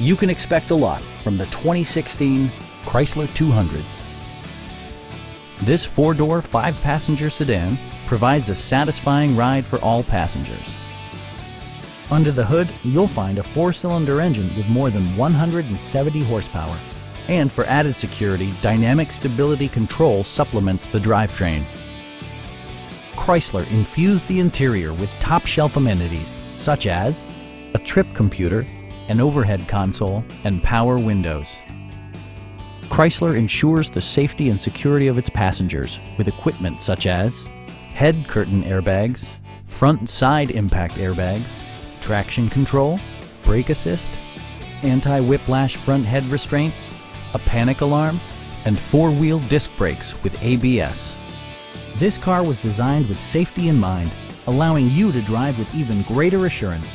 You can expect a lot from the 2016 Chrysler 200. This four-door, five-passenger sedan provides a satisfying ride for all passengers. Under the hood, you'll find a four-cylinder engine with more than 170 horsepower. And for added security, dynamic stability control supplements the drivetrain. Chrysler infused the interior with top-shelf amenities such as a trip computer, an overhead console, and power windows. Chrysler ensures the safety and security of its passengers with equipment such as head curtain airbags, front and side impact airbags, traction control, brake assist, anti-whiplash front head restraints, a panic alarm, and four-wheel disc brakes with ABS. This car was designed with safety in mind, allowing you to drive with even greater assurance.